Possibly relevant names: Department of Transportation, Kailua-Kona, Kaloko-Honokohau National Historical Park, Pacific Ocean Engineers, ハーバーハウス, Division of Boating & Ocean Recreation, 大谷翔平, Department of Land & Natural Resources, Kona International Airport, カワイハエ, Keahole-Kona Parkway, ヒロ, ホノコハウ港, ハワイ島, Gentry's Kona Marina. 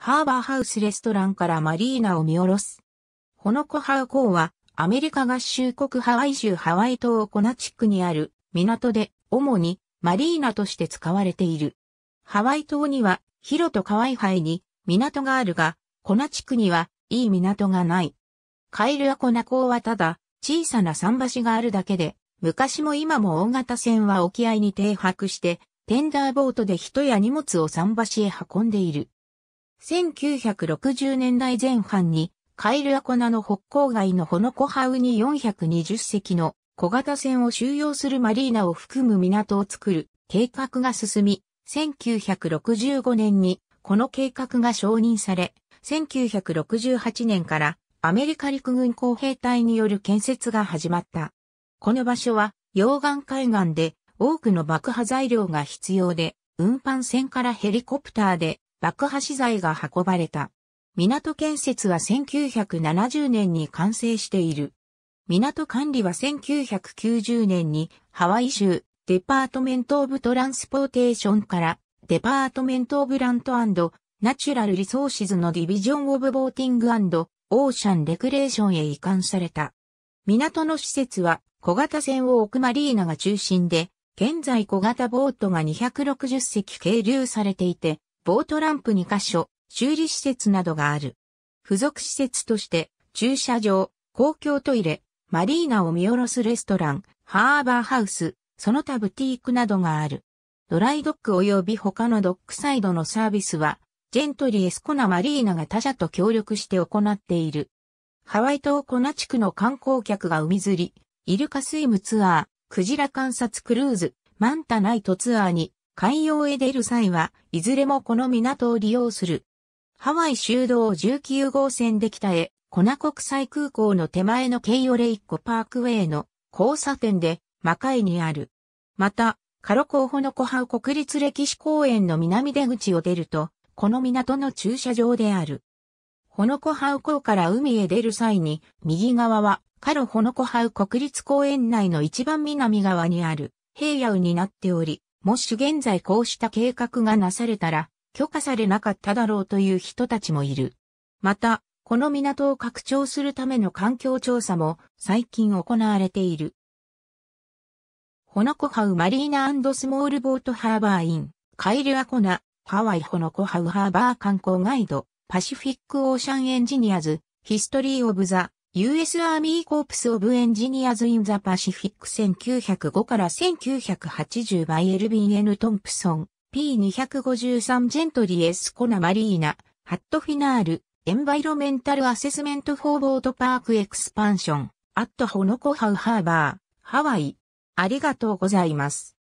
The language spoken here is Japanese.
ハーバーハウスレストランからマリーナを見下ろす。ホノコハウ港はアメリカ合衆国ハワイ州ハワイ島コナ地区にある港で主にマリーナとして使われている。ハワイ島にはヒロとカワイハイに港があるが、コナ地区にはいい港がない。カイルアコナ港はただ小さな桟橋があるだけで、昔も今も大型船は沖合に停泊して、テンダーボートで人や荷物を桟橋へ運んでいる。1960年代前半にカイルアコナの北郊外のホノコハウに420隻の小型船を収容するマリーナを含む港を作る計画が進み、1965年にこの計画が承認され、1968年からアメリカ陸軍工兵隊による建設が始まった。この場所は溶岩海岸で多くの爆破材料が必要で、運搬船からヘリコプターで爆破資材が運ばれた。港建設は1970年に完成している。港管理は1990年にハワイ州デパートメント・オブ・トランスポーテーションからデパートメント・オブ・ランド&ナチュラル・リソーシズのディビジョン・オブ・ボーティング&オーシャン・レクレーションへ移管された。港の施設は小型船を置くマリーナが中心で、現在小型ボートが260隻係留されていて、ボートランプ2カ所、修理施設などがある。付属施設として、駐車場、公共トイレ、マリーナを見下ろすレストラン、ハーバーハウス、その他ブティークなどがある。ドライドック及び他のドックサイドのサービスは、Gentry's Kona Marinaが他社と協力して行っている。ハワイ島コナ地区の観光客が海釣り、イルカスイムツアー、クジラ観察クルーズ、マンタナイトツアーに海洋へ出る際はいずれもこの港を利用する。ハワイ州道19号線で北へ、コナ国際空港の手前のケイオレイッコパークウェイの交差点でマカイにある。また、カロコホノコハウ国立歴史公園の南出口を出ると、この港の駐車場である。ホノコハウ港から海へ出る際に、右側はカロホノコハウ国立公園内の一番南側にある平野になっており、もし現在こうした計画がなされたら、許可されなかっただろうという人たちもいる。また、この港を拡張するための環境調査も最近行われている。ホノコハウマリーナ&スモールボートハーバーイン、カイルアコナ、ハワイホノコハウハーバー観光ガイド、パシフィックオーシャンエンジニアズ、ヒストリーオブザ、U.S. Army Corps of Engineers in the Pacific 1905から1980 by Erwin N. Thompson P253 Gentry's Kona Marina ハットフィナール Environmental Assessment for Boat Park Expansion at Honokohau Harbor ハワイ。ありがとうございます。